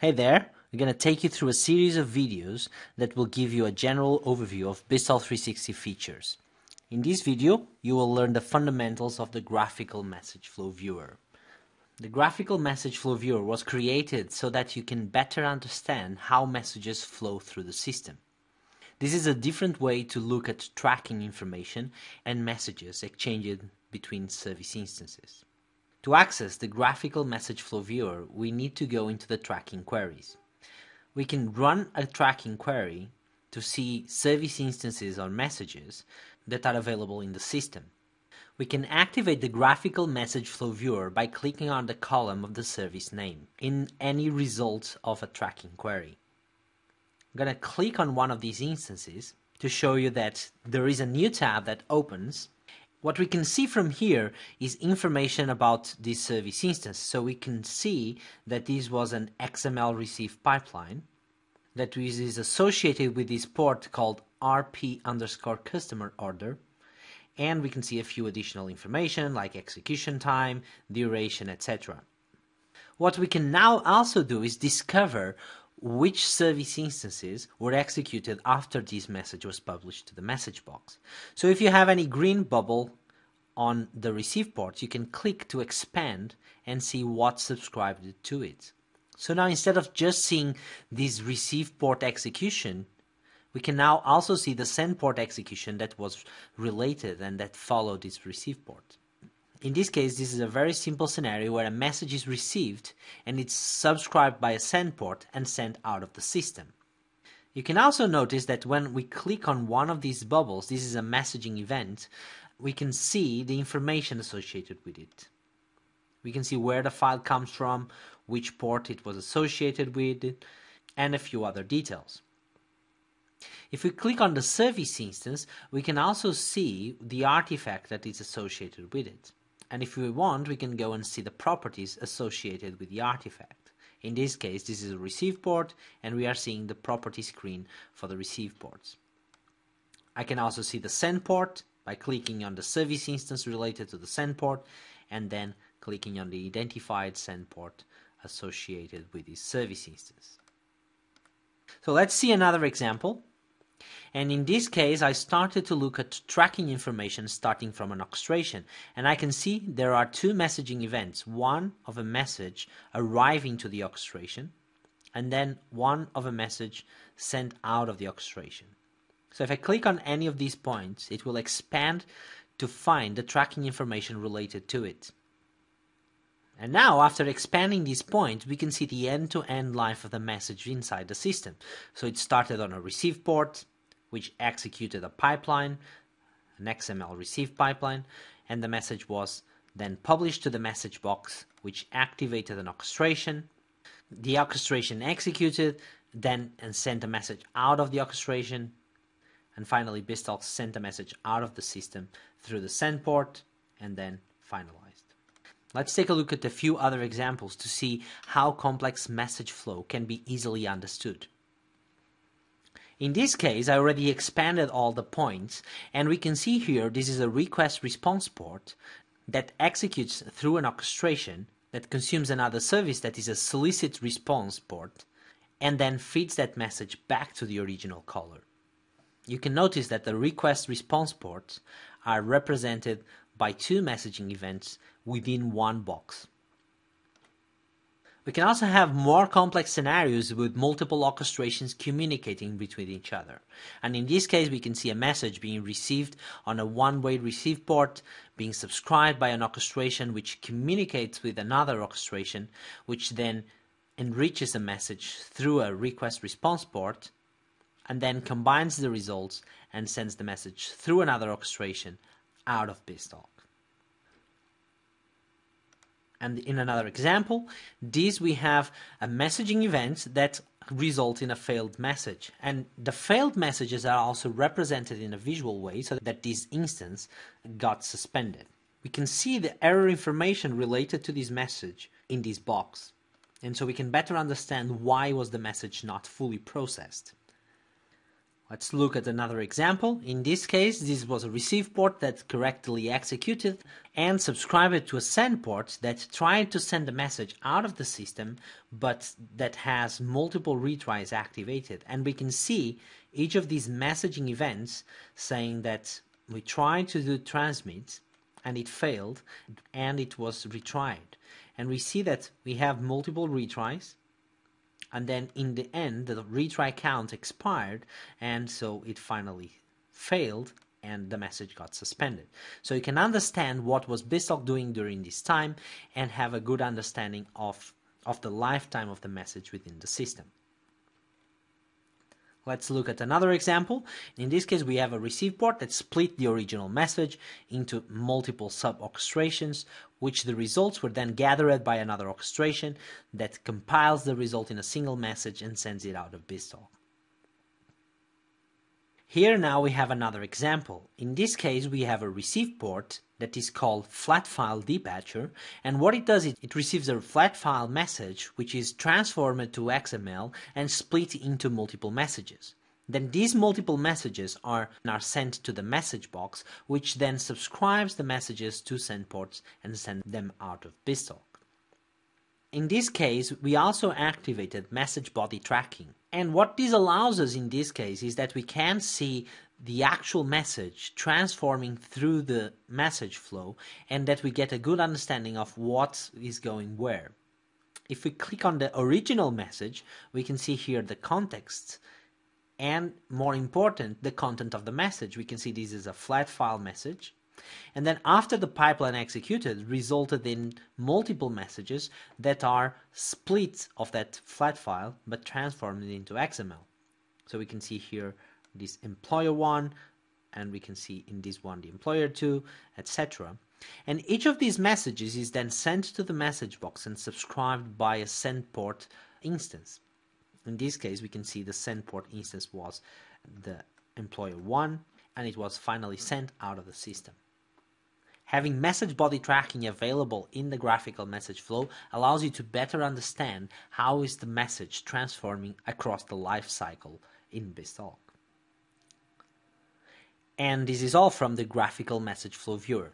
Hey there, we're going to take you through a series of videos that will give you a general overview of BizTalk 360 features. In this video, you will learn the fundamentals of the Graphical Message Flow Viewer. The Graphical Message Flow Viewer was created so that you can better understand how messages flow through the system. This is a different way to look at tracking information and messages exchanged between service instances. To access the Graphical Message Flow Viewer, we need to go into the Tracking Queries. We can run a tracking query to see service instances or messages that are available in the system. We can activate the Graphical Message Flow Viewer by clicking on the column of the service name in any result of a tracking query. I'm going to click on one of these instances to show you that there is a new tab that opens. What we can see from here is information about this service instance. So we can see that this was an XML receive pipeline that is associated with this port called RP underscore customer order. And we can see a few additional information like execution time, duration, etc. What we can now also do is discover which service instances were executed after this message was published to the message box. So if you have any green bubble on the receive port, you can click to expand and see what subscribed to it. So now instead of just seeing this receive port execution, we can now also see the send port execution that was related and that followed this receive port. In this case, this is a very simple scenario where a message is received and it's subscribed by a send port and sent out of the system. You can also notice that when we click on one of these bubbles, this is a messaging event, we can see the information associated with it. We can see where the file comes from, which port it was associated with, and a few other details. If we click on the service instance, we can also see the artifact that is associated with it. And if we want, we can go and see the properties associated with the artifact. In this case, this is a receive port, and we are seeing the property screen for the receive ports. I can also see the send port by clicking on the service instance related to the send port, and then clicking on the identified send port associated with this service instance. So let's see another example. And in this case, I started to look at tracking information starting from an orchestration. And I can see there are two messaging events, one of a message arriving to the orchestration, and then one of a message sent out of the orchestration. So if I click on any of these points, it will expand to find the tracking information related to it. And now, after expanding this point, we can see the end-to-end life of the message inside the system. So it started on a receive port, which executed a pipeline, an XML receive pipeline, and the message was then published to the message box, which activated an orchestration. The orchestration executed, then and sent a message out of the orchestration. And finally, BizTalk sent a message out of the system through the send port, and then finalized. Let's take a look at a few other examples to see how complex message flow can be easily understood. In this case, I already expanded all the points, and we can see here this is a request response port that executes through an orchestration that consumes another service that is a solicit response port, and then feeds that message back to the original caller. You can notice that the request response ports are represented by two messaging events within one box. We can also have more complex scenarios with multiple orchestrations communicating between each other. And in this case, we can see a message being received on a one-way receive port, being subscribed by an orchestration which communicates with another orchestration, which then enriches the message through a request response port, and then combines the results and sends the message through another orchestration out of BizTalk. And in another example, this we have a messaging event that results in a failed message. And the failed messages are also represented in a visual way so that this instance got suspended. We can see the error information related to this message in this box. And so we can better understand why was the message not fully processed. Let's look at another example. In this case, this was a receive port that correctly executed and subscribed to a send port that tried to send a message out of the system, but that has multiple retries activated. And we can see each of these messaging events saying that we tried to do transmit and it failed and it was retried. And we see that we have multiple retries. And then in the end, the retry count expired, and so it finally failed and the message got suspended. So you can understand what was BizTalk doing during this time and have a good understanding of the lifetime of the message within the system. Let's look at another example. In this case, we have a receive port that split the original message into multiple sub-orchestrations, which the results were then gathered by another orchestration that compiles the result in a single message and sends it out of BizTalk. Here now we have another example. In this case, we have a receive port that is called flat file Dispatcher, and what it does is it receives a flat file message which is transformed to XML and split into multiple messages. Then these multiple messages are sent to the message box, which then subscribes the messages to send ports and sends them out of BizTalk. In this case, we also activated message body tracking. And what this allows us in this case is that we can see the actual message transforming through the message flow and that we get a good understanding of what is going where. If we click on the original message, we can see here the context and, more important, the content of the message. We can see this is a flat file message. And then after the pipeline executed resulted in multiple messages that are split of that flat file but transformed into XML. So we can see here this employer one, and we can see in this one the employer two, etc. And each of these messages is then sent to the message box and subscribed by a send port instance. In this case, we can see the send port instance was the employer one, and it was finally sent out of the system. Having message body tracking available in the graphical message flow allows you to better understand how is the message transforming across the life cycle in BizTalk. And this is all from the graphical message flow viewer.